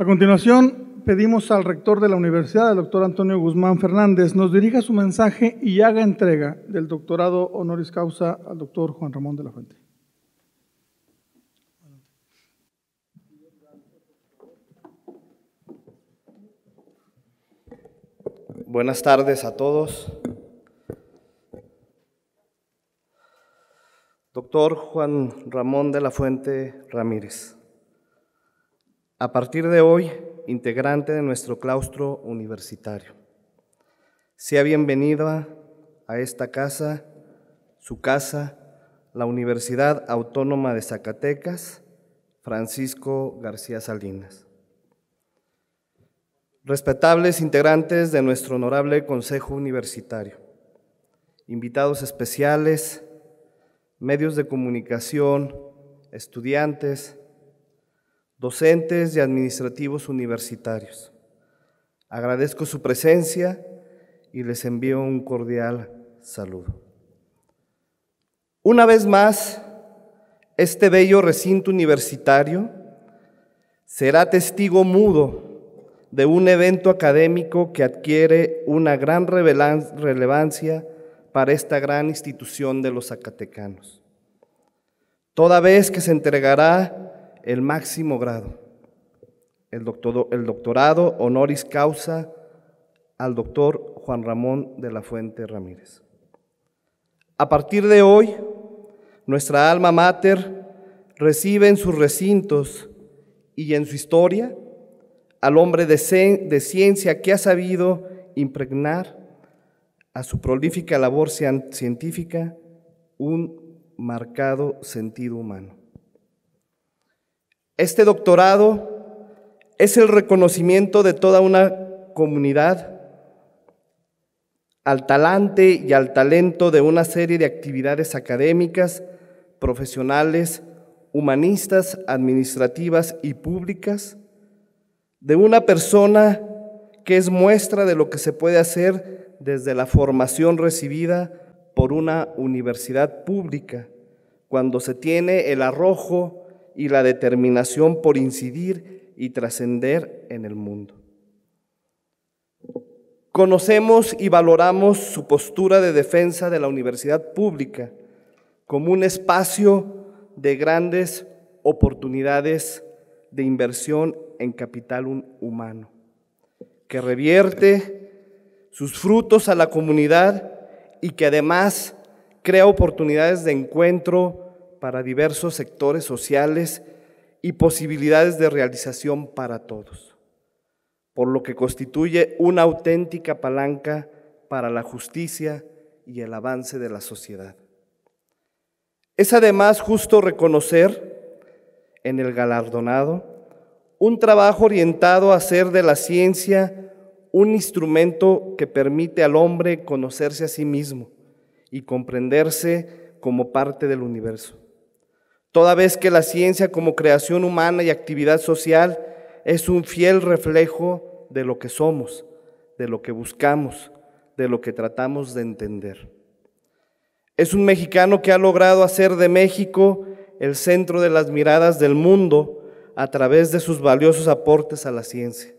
A continuación, pedimos al rector de la universidad, el doctor Antonio Guzmán Fernández, nos dirija su mensaje y haga entrega del doctorado honoris causa al doctor Juan Ramón de la Fuente. Buenas tardes a todos. Doctor Juan Ramón de la Fuente Ramírez, a partir de hoy, integrante de nuestro claustro universitario, sea bienvenida a esta casa, su casa, la Universidad Autónoma de Zacatecas, Francisco García Salinas. Respetables integrantes de nuestro honorable Consejo Universitario, invitados especiales, medios de comunicación, estudiantes, docentes y administrativos universitarios, agradezco su presencia y les envío un cordial saludo. Una vez más, este bello recinto universitario será testigo mudo de un evento académico que adquiere una gran relevancia para esta gran institución de los zacatecanos, toda vez que se entregará el máximo grado, el doctorado honoris causa al doctor Juan Ramón de la Fuente Ramírez. A partir de hoy, nuestra alma mater recibe en sus recintos y en su historia al hombre de ciencia que ha sabido impregnar a su prolífica labor científica un marcado sentido humano. Este doctorado es el reconocimiento de toda una comunidad al talante y al talento de una serie de actividades académicas, profesionales, humanistas, administrativas y públicas, de una persona que es muestra de lo que se puede hacer desde la formación recibida por una universidad pública, cuando se tiene el arrojo y la determinación por incidir y trascender en el mundo. Conocemos y valoramos su postura de defensa de la universidad pública como un espacio de grandes oportunidades de inversión en capital humano, que revierte sus frutos a la comunidad y que además crea oportunidades de encuentro para diversos sectores sociales y posibilidades de realización para todos, por lo que constituye una auténtica palanca para la justicia y el avance de la sociedad. Es además justo reconocer en el galardonado un trabajo orientado a hacer de la ciencia un instrumento que permite al hombre conocerse a sí mismo y comprenderse como parte del universo, toda vez que la ciencia como creación humana y actividad social es un fiel reflejo de lo que somos, de lo que buscamos, de lo que tratamos de entender. Es un mexicano que ha logrado hacer de México el centro de las miradas del mundo a través de sus valiosos aportes a la ciencia.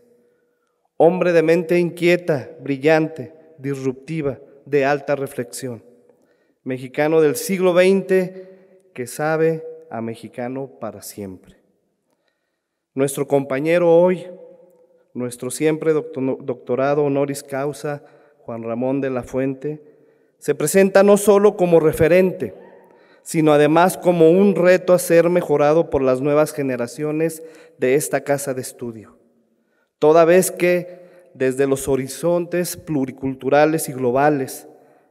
Hombre de mente inquieta, brillante, disruptiva, de alta reflexión. Mexicano del siglo XX que sabe a mexicano para siempre. Nuestro compañero hoy, nuestro siempre doctorado honoris causa, Juan Ramón de la Fuente, se presenta no solo como referente, sino además como un reto a ser mejorado por las nuevas generaciones de esta casa de estudio, toda vez que desde los horizontes pluriculturales y globales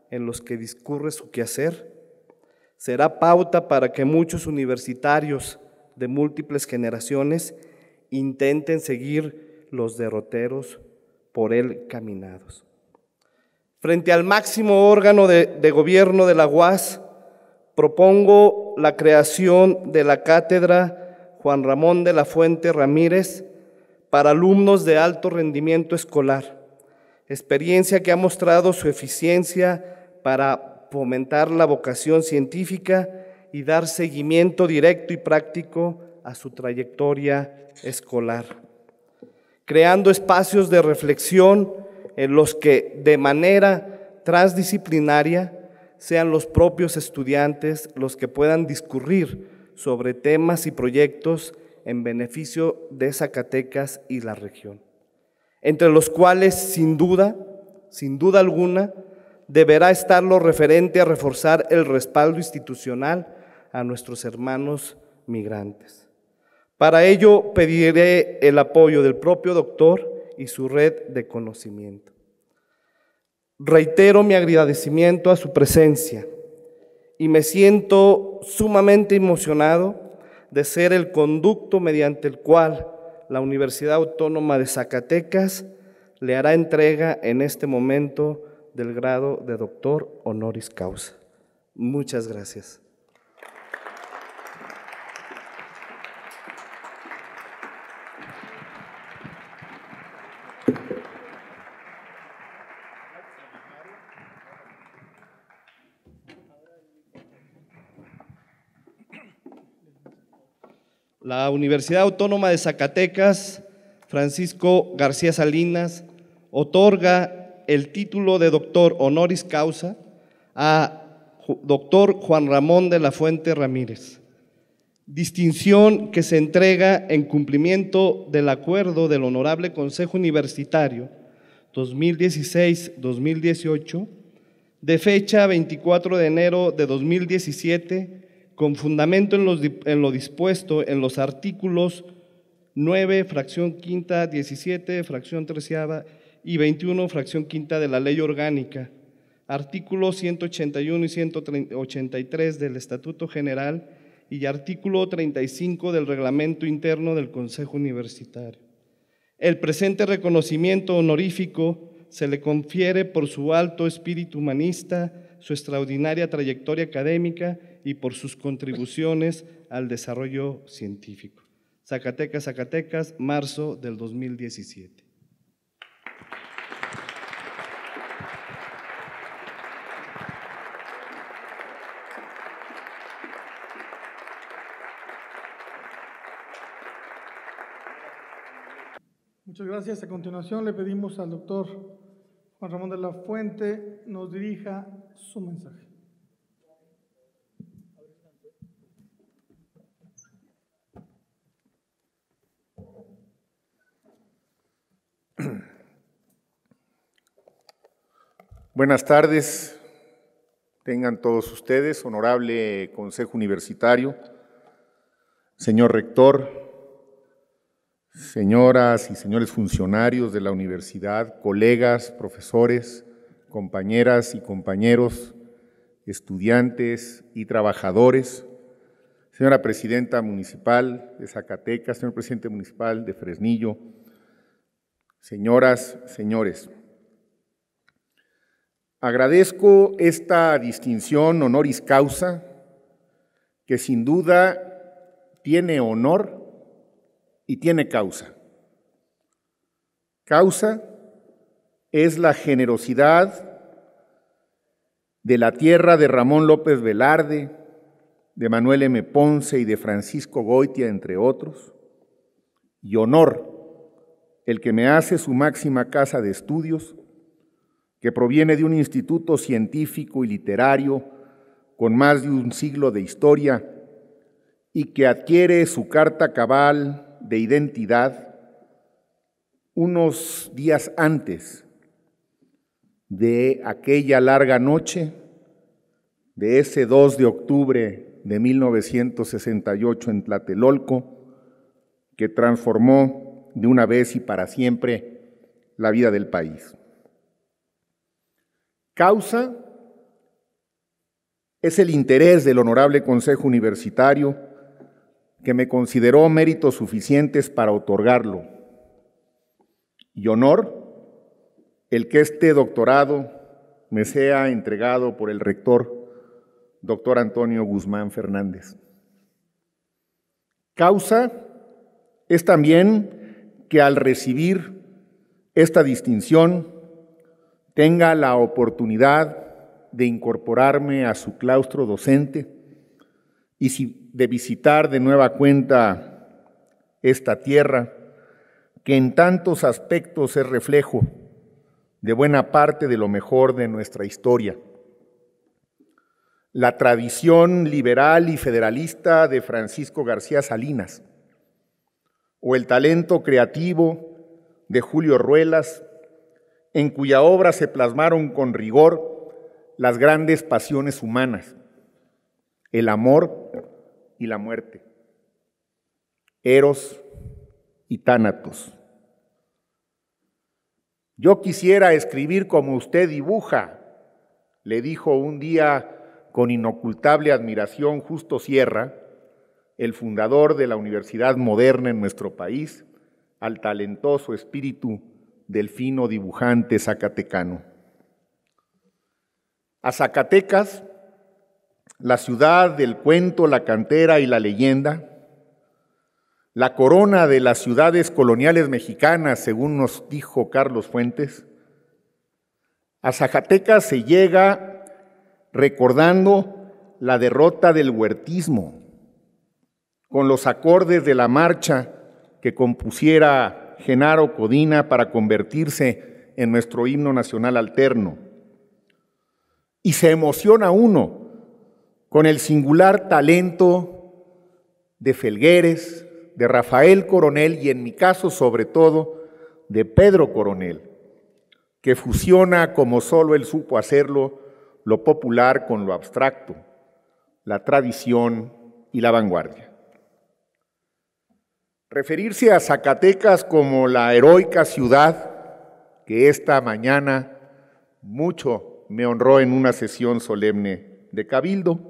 en los que discurre su quehacer, será pauta para que muchos universitarios de múltiples generaciones intenten seguir los derroteros por él caminados. Frente al máximo órgano de gobierno de la UAS, propongo la creación de la cátedra Juan Ramón de la Fuente Ramírez para alumnos de alto rendimiento escolar, experiencia que ha mostrado su eficiencia para fomentar la vocación científica y dar seguimiento directo y práctico a su trayectoria escolar. creando espacios de reflexión en los que de manera transdisciplinaria sean los propios estudiantes los que puedan discurrir sobre temas y proyectos en beneficio de Zacatecas y la región, entre los cuales sin duda alguna, deberá estar lo referente a reforzar el respaldo institucional a nuestros hermanos migrantes. Para ello pediré el apoyo del propio doctor y su red de conocimiento. Reitero mi agradecimiento a su presencia y me siento sumamente emocionado de ser el conducto mediante el cual la Universidad Autónoma de Zacatecas le hará entrega en este momento del grado de doctor honoris causa. Muchas gracias. La Universidad Autónoma de Zacatecas, Francisco García Salinas, otorga el título de doctor honoris causa a doctor Juan Ramón de la Fuente Ramírez, distinción que se entrega en cumplimiento del acuerdo del Honorable Consejo Universitario 2016-2018, de fecha 24 de enero de 2017, con fundamento en lo dispuesto en los artículos 9, fracción quinta, 17, fracción terciada y 21, fracción quinta de la Ley Orgánica, artículos 181 y 183 del Estatuto General y artículo 35 del Reglamento Interno del Consejo Universitario. El presente reconocimiento honorífico se le confiere por su alto espíritu humanista, su extraordinaria trayectoria académica y por sus contribuciones al desarrollo científico. Zacatecas, Zacatecas, marzo del 2017. Muchas gracias. A continuación le pedimos al doctor Juan Ramón de la Fuente nos dirija su mensaje. Buenas tardes, tengan todos ustedes, honorable Consejo Universitario, señor rector, señoras y señores funcionarios de la universidad, colegas, profesores, compañeras y compañeros, estudiantes y trabajadores, señora presidenta municipal de Zacatecas, señor presidente municipal de Fresnillo, señoras, señores. Agradezco esta distinción honoris causa, que sin duda tiene honor y tiene causa. Causa es la generosidad de la tierra de Ramón López Velarde, de Manuel M. Ponce y de Francisco Goitia, entre otros, y honor, el que me hace su máxima casa de estudios, que proviene de un instituto científico y literario con más de un siglo de historia y que adquiere su carta cabal de identidad unos días antes de aquella larga noche de ese 2 de octubre de 1968 en Tlatelolco, que transformó de una vez y para siempre la vida del país. Causa es el interés del Honorable Consejo Universitario, que me consideró méritos suficientes para otorgarlo, y honor, el que este doctorado me sea entregado por el rector, doctor Antonio Guzmán Fernández. Causa es también que al recibir esta distinción tenga la oportunidad de incorporarme a su claustro docente y de visitar de nueva cuenta esta tierra que en tantos aspectos es reflejo de buena parte de lo mejor de nuestra historia. La tradición liberal y federalista de Francisco García Salinas, o el talento creativo de Julio Ruelas, en cuya obra se plasmaron con rigor las grandes pasiones humanas, el amor y la muerte, Eros y Tánatos. Yo quisiera escribir como usted dibuja, le dijo un día con inocultable admiración Justo Sierra, el fundador de la Universidad Moderna en nuestro país, al talentoso espíritu del fino dibujante zacatecano. A Zacatecas, la ciudad del cuento, la cantera y la leyenda, la corona de las ciudades coloniales mexicanas, según nos dijo Carlos Fuentes, a Zacatecas se llega recordando la derrota del huertismo, con los acordes de la marcha que compusiera Genaro Codina para convertirse en nuestro himno nacional alterno. Y se emociona uno con el singular talento de Felguérez, de Rafael Coronel y en mi caso sobre todo de Pedro Coronel, que fusiona como solo él supo hacerlo lo popular con lo abstracto, la tradición y la vanguardia. Referirse a Zacatecas como la heroica ciudad que esta mañana mucho me honró en una sesión solemne de Cabildo,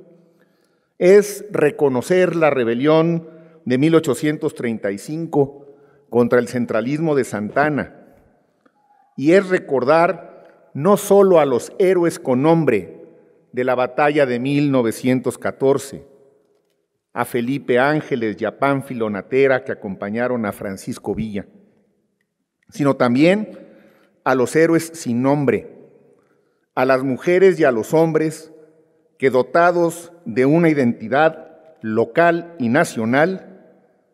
es reconocer la rebelión de 1835 contra el centralismo de Santana y es recordar no solo a los héroes con nombre de la batalla de 1914, a Felipe Ángeles y a Pánfilo Natera que acompañaron a Francisco Villa, sino también a los héroes sin nombre, a las mujeres y a los hombres que dotados de una identidad local y nacional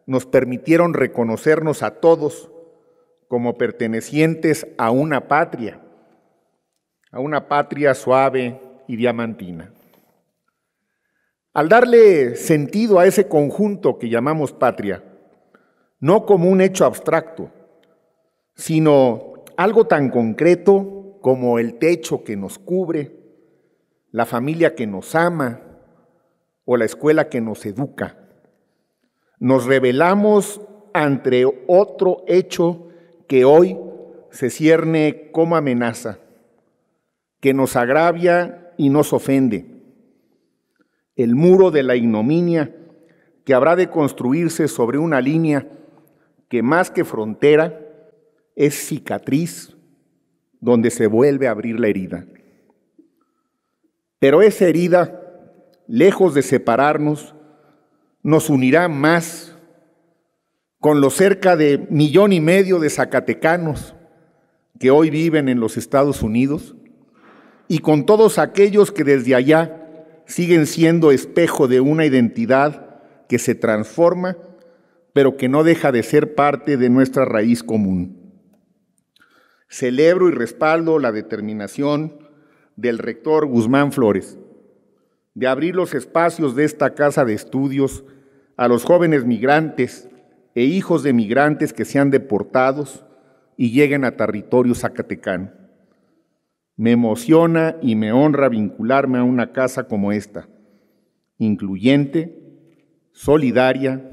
nos permitieron reconocernos a todos como pertenecientes a una patria suave y diamantina. Al darle sentido a ese conjunto que llamamos patria, no como un hecho abstracto, sino algo tan concreto como el techo que nos cubre, la familia que nos ama o la escuela que nos educa, nos rebelamos ante otro hecho que hoy se cierne como amenaza, que nos agravia y nos ofende. El muro de la ignominia que habrá de construirse sobre una línea que más que frontera es cicatriz donde se vuelve a abrir la herida. Pero esa herida, lejos de separarnos, nos unirá más con los cerca de 1,5 millones de zacatecanos que hoy viven en los Estados Unidos y con todos aquellos que desde allá siguen siendo espejo de una identidad que se transforma, pero que no deja de ser parte de nuestra raíz común. Celebro y respaldo la determinación del rector Guzmán Flores de abrir los espacios de esta casa de estudios a los jóvenes migrantes e hijos de migrantes que sean deportados y lleguen a territorio zacatecano. Me emociona y me honra vincularme a una casa como esta, incluyente, solidaria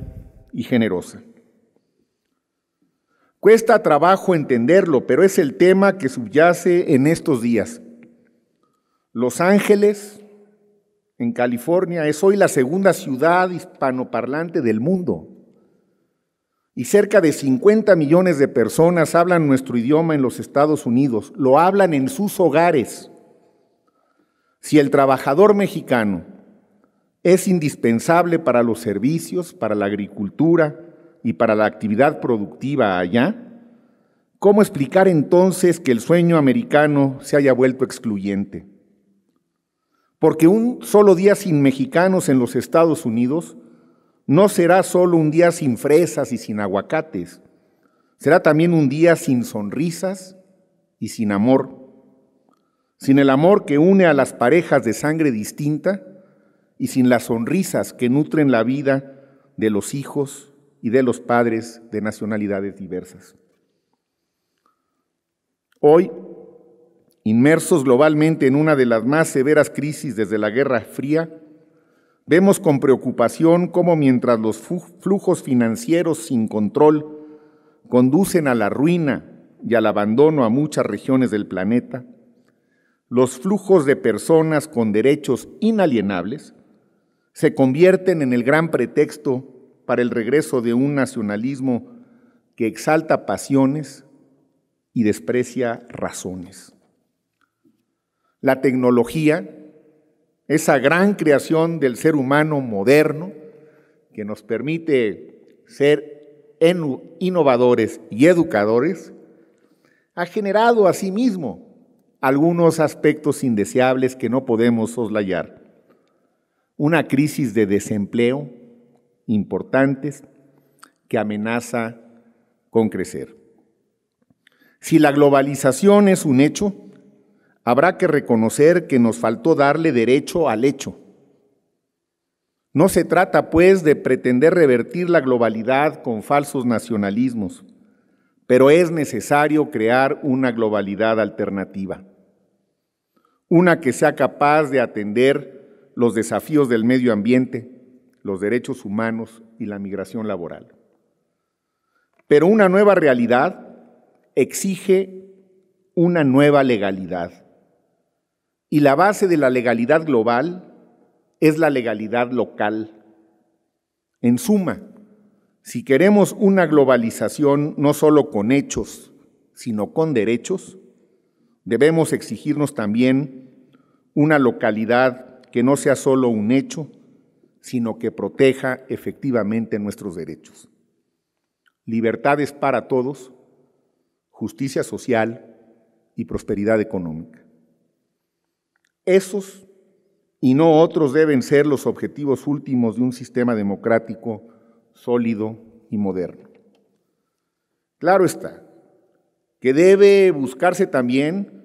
y generosa. Cuesta trabajo entenderlo, pero es el tema que subyace en estos días. Los Ángeles, en California, es hoy la segunda ciudad hispanoparlante del mundo y cerca de 50 millones de personas hablan nuestro idioma en los Estados Unidos, lo hablan en sus hogares. Si el trabajador mexicano es indispensable para los servicios, para la agricultura y para la actividad productiva allá, ¿cómo explicar entonces que el sueño americano se haya vuelto excluyente? Porque un solo día sin mexicanos en los Estados Unidos no será solo un día sin fresas y sin aguacates, Será también un día sin sonrisas y sin amor, sin el amor que une a las parejas de sangre distinta y sin las sonrisas que nutren la vida de los hijos y de los padres de nacionalidades diversas. Hoy, inmersos globalmente en una de las más severas crisis desde la Guerra Fría, vemos con preocupación cómo mientras los flujos financieros sin control conducen a la ruina y al abandono a muchas regiones del planeta, los flujos de personas con derechos inalienables se convierten en el gran pretexto para el regreso de un nacionalismo que exalta pasiones y desprecia razones. La tecnología, esa gran creación del ser humano moderno que nos permite ser innovadores y educadores, ha generado asimismo algunos aspectos indeseables que no podemos soslayar. Una crisis de desempleo importantes que amenaza con crecer. Si la globalización es un hecho, habrá que reconocer que nos faltó darle derecho al hecho. No se trata, pues, de pretender revertir la globalidad con falsos nacionalismos, pero es necesario crear una globalidad alternativa, una que sea capaz de atender los desafíos del medio ambiente, los derechos humanos y la migración laboral. Pero una nueva realidad exige una nueva legalidad, y la base de la legalidad global es la legalidad local. En suma, si queremos una globalización no solo con hechos, sino con derechos, debemos exigirnos también una localidad que no sea solo un hecho, sino que proteja efectivamente nuestros derechos. Libertades para todos, justicia social y prosperidad económica. Esos y no otros deben ser los objetivos últimos de un sistema democrático sólido y moderno. Claro está que debe buscarse también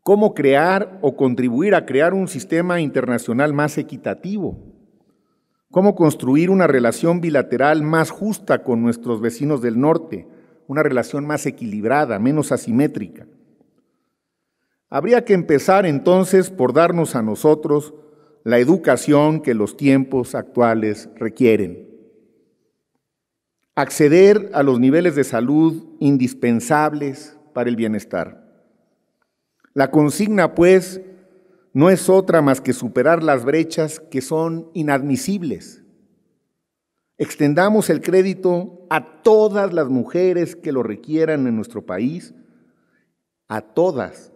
cómo crear o contribuir a crear un sistema internacional más equitativo, cómo construir una relación bilateral más justa con nuestros vecinos del norte, una relación más equilibrada, menos asimétrica. Habría que empezar entonces por darnos a nosotros la educación que los tiempos actuales requieren. Acceder a los niveles de salud indispensables para el bienestar. La consigna, pues, no es otra más que superar las brechas que son inadmisibles. Extendamos el crédito a todas las mujeres que lo requieran en nuestro país, a todas,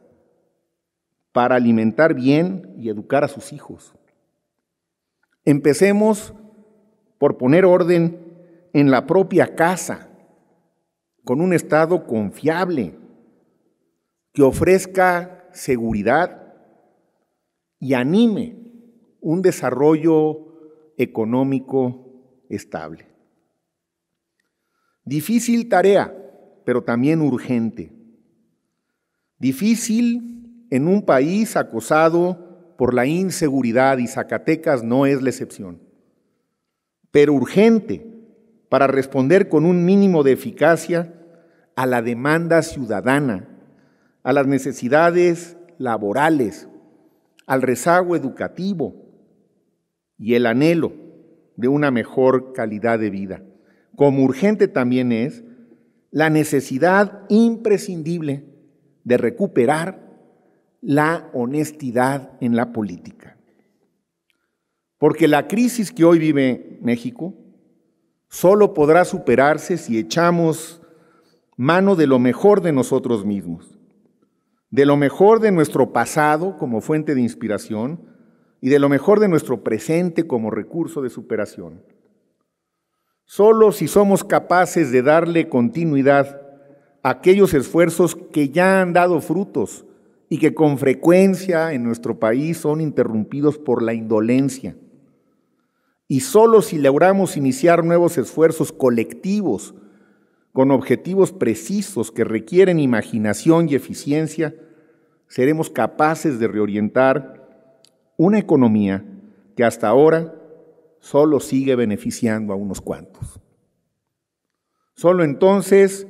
para alimentar bien y educar a sus hijos. Empecemos por poner orden en la propia casa, con un Estado confiable, que ofrezca seguridad y anime un desarrollo económico estable. Difícil tarea, pero también urgente. Difícil en un país acosado por la inseguridad, y Zacatecas no es la excepción, pero urgente para responder con un mínimo de eficacia a la demanda ciudadana, a las necesidades laborales, al rezago educativo y el anhelo de una mejor calidad de vida. Como urgente también es la necesidad imprescindible de recuperar la honestidad en la política. Porque la crisis que hoy vive México solo podrá superarse si echamos mano de lo mejor de nosotros mismos, de lo mejor de nuestro pasado como fuente de inspiración y de lo mejor de nuestro presente como recurso de superación. Solo si somos capaces de darle continuidad a aquellos esfuerzos que ya han dado frutos y que con frecuencia en nuestro país son interrumpidos por la indolencia. Y solo si logramos iniciar nuevos esfuerzos colectivos con objetivos precisos que requieren imaginación y eficiencia, seremos capaces de reorientar una economía que hasta ahora solo sigue beneficiando a unos cuantos. Solo entonces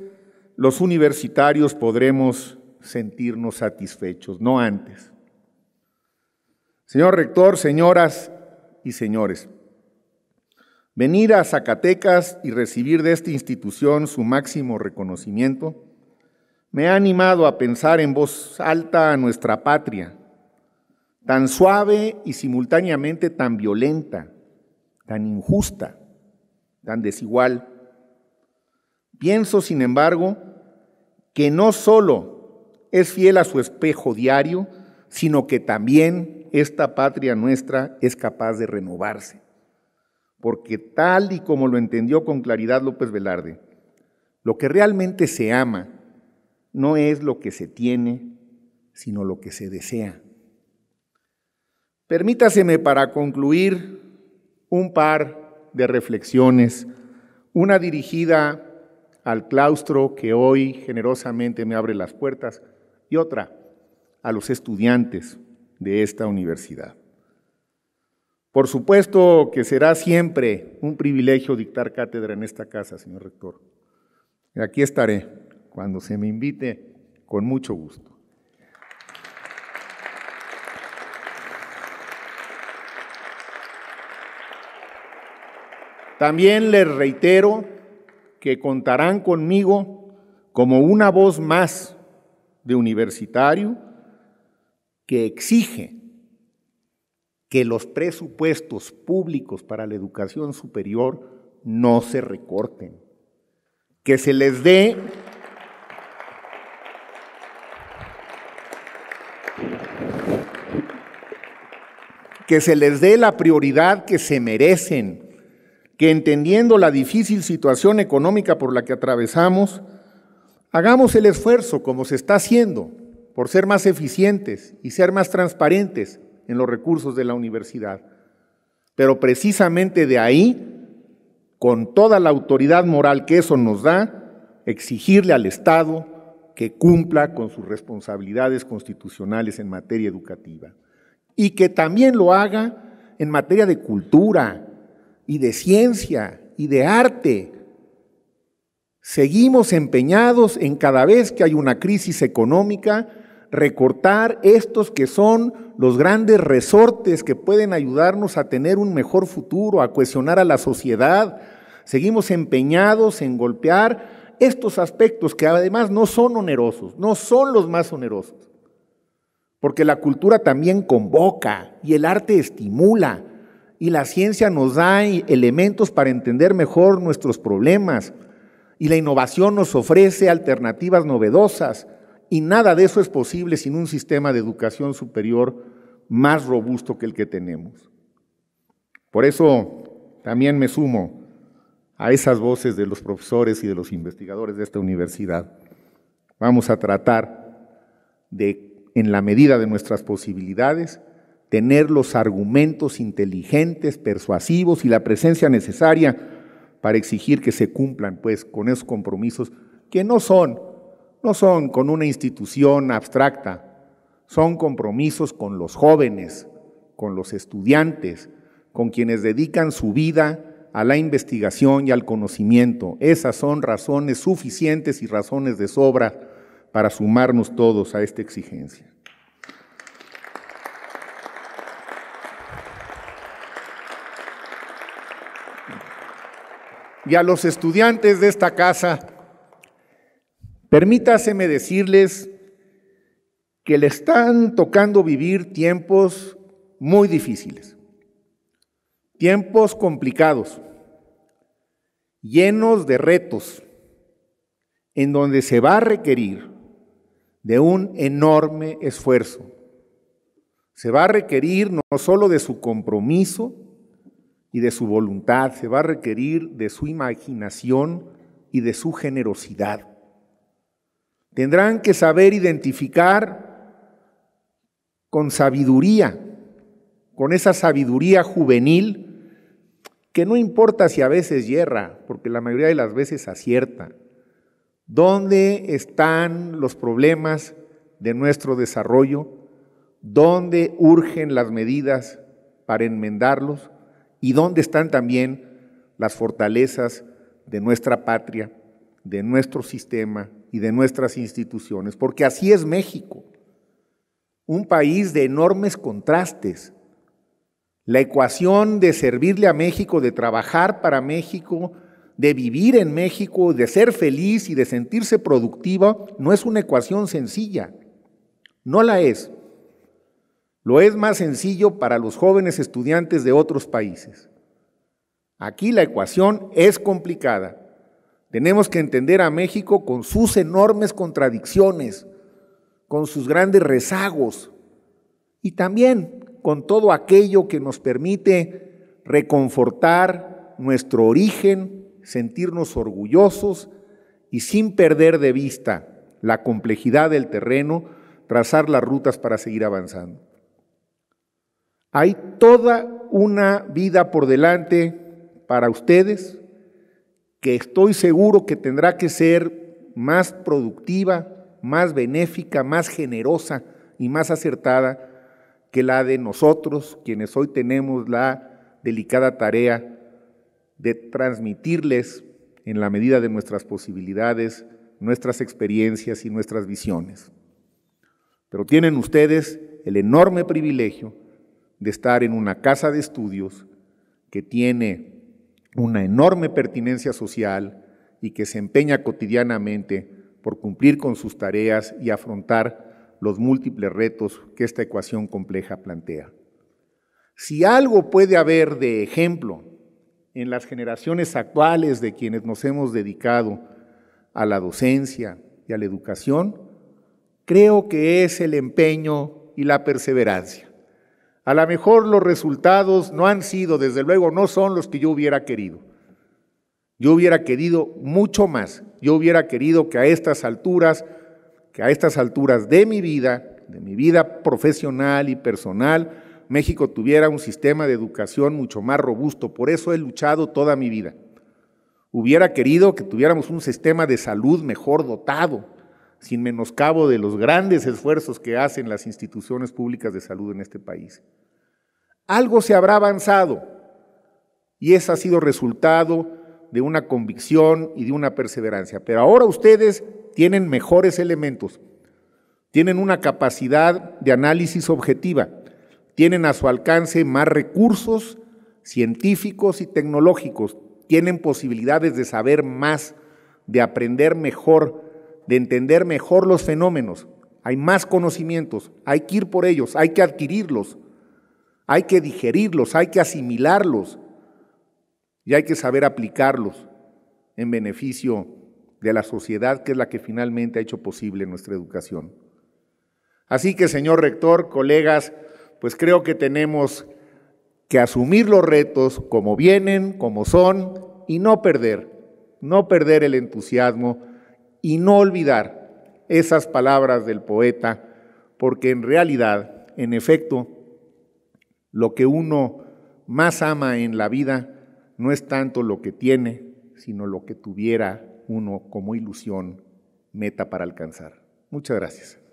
los universitarios podremos sentirnos satisfechos, no antes. Señor rector, señoras y señores, venir a Zacatecas y recibir de esta institución su máximo reconocimiento me ha animado a pensar en voz alta a nuestra patria, tan suave y simultáneamente tan violenta, tan injusta, tan desigual. Pienso, sin embargo, que no solo es fiel a su espejo diario, sino que también esta patria nuestra es capaz de renovarse, porque tal y como lo entendió con claridad López Velarde, lo que realmente se ama no es lo que se tiene, sino lo que se desea. Permítaseme para concluir un par de reflexiones, una dirigida al claustro que hoy generosamente me abre las puertas y otra a los estudiantes de esta universidad. Por supuesto que será siempre un privilegio dictar cátedra en esta casa, señor rector. Aquí estaré cuando se me invite, con mucho gusto. También les reitero que contarán conmigo como una voz más de universitario que exige que los presupuestos públicos para la educación superior no se recorten, que se les dé la prioridad que se merecen, que entendiendo la difícil situación económica por la que atravesamos, hagamos el esfuerzo, como se está haciendo, por ser más eficientes y ser más transparentes en los recursos de la universidad. Pero precisamente de ahí, con toda la autoridad moral que eso nos da, exigirle al Estado que cumpla con sus responsabilidades constitucionales en materia educativa y que también lo haga en materia de cultura, y de ciencia, y de arte. Seguimos empeñados en cada vez que hay una crisis económica, recortar estos que son los grandes resortes que pueden ayudarnos a tener un mejor futuro, a cohesionar a la sociedad. Seguimos empeñados en golpear estos aspectos que además no son onerosos, no son los más onerosos, porque la cultura también convoca y el arte estimula. Y la ciencia nos da elementos para entender mejor nuestros problemas. Y la innovación nos ofrece alternativas novedosas. Y nada de eso es posible sin un sistema de educación superior más robusto que el que tenemos. Por eso también me sumo a esas voces de los profesores y de los investigadores de esta universidad. Vamos a tratar de, en la medida de nuestras posibilidades, tener los argumentos inteligentes, persuasivos y la presencia necesaria para exigir que se cumplan, pues, con esos compromisos que no son con una institución abstracta, son compromisos con los jóvenes, con los estudiantes, con quienes dedican su vida a la investigación y al conocimiento. Esas son razones suficientes y razones de sobra para sumarnos todos a esta exigencia. Y a los estudiantes de esta casa, permítaseme decirles que le están tocando vivir tiempos muy difíciles, tiempos complicados, llenos de retos, en donde se va a requerir de un enorme esfuerzo. Se va a requerir no solo de su compromiso, y de su voluntad, se va a requerir de su imaginación y de su generosidad. Tendrán que saber identificar con sabiduría, con esa sabiduría juvenil que no importa si a veces yerra, porque la mayoría de las veces acierta, ¿Dónde están los problemas de nuestro desarrollo? ¿Dónde urgen las medidas para enmendarlos? ¿Y dónde están también las fortalezas de nuestra patria, de nuestro sistema y de nuestras instituciones? Porque así es México, un país de enormes contrastes. La ecuación de servirle a México, de trabajar para México, de vivir en México, de ser feliz y de sentirse productiva, no es una ecuación sencilla, no la es. Lo es más sencillo para los jóvenes estudiantes de otros países. Aquí la ecuación es complicada. Tenemos que entender a México con sus enormes contradicciones, con sus grandes rezagos y también con todo aquello que nos permite reconfortar nuestro origen, sentirnos orgullosos y sin perder de vista la complejidad del terreno, trazar las rutas para seguir avanzando. Hay toda una vida por delante para ustedes, que estoy seguro que tendrá que ser más productiva, más benéfica, más generosa y más acertada que la de nosotros, quienes hoy tenemos la delicada tarea de transmitirles, en la medida de nuestras posibilidades, nuestras experiencias y nuestras visiones. Pero tienen ustedes el enorme privilegio de estar en una casa de estudios que tiene una enorme pertinencia social y que se empeña cotidianamente por cumplir con sus tareas y afrontar los múltiples retos que esta ecuación compleja plantea. Si algo puede haber de ejemplo en las generaciones actuales de quienes nos hemos dedicado a la docencia y a la educación, creo que es el empeño y la perseverancia. A lo mejor los resultados no han sido, desde luego, no son los que yo hubiera querido. Yo hubiera querido mucho más. Yo hubiera querido que a estas alturas de mi vida profesional y personal, México tuviera un sistema de educación mucho más robusto. Por eso he luchado toda mi vida. Hubiera querido que tuviéramos un sistema de salud mejor dotado, sin menoscabo de los grandes esfuerzos que hacen las instituciones públicas de salud en este país. Algo se habrá avanzado y eso ha sido resultado de una convicción y de una perseverancia. Pero ahora ustedes tienen mejores elementos, tienen una capacidad de análisis objetiva, tienen a su alcance más recursos científicos y tecnológicos, tienen posibilidades de saber más, de aprender mejor, de entender mejor los fenómenos. Hay más conocimientos, hay que ir por ellos, hay que adquirirlos, hay que digerirlos, hay que asimilarlos y hay que saber aplicarlos en beneficio de la sociedad, que es la que finalmente ha hecho posible nuestra educación. Así que, señor rector, colegas, pues creo que tenemos que asumir los retos como vienen, como son, y no perder el entusiasmo y no olvidar esas palabras del poeta, porque en realidad, en efecto, lo que uno más ama en la vida no es tanto lo que tiene, sino lo que tuviera uno como ilusión, meta para alcanzar. Muchas gracias.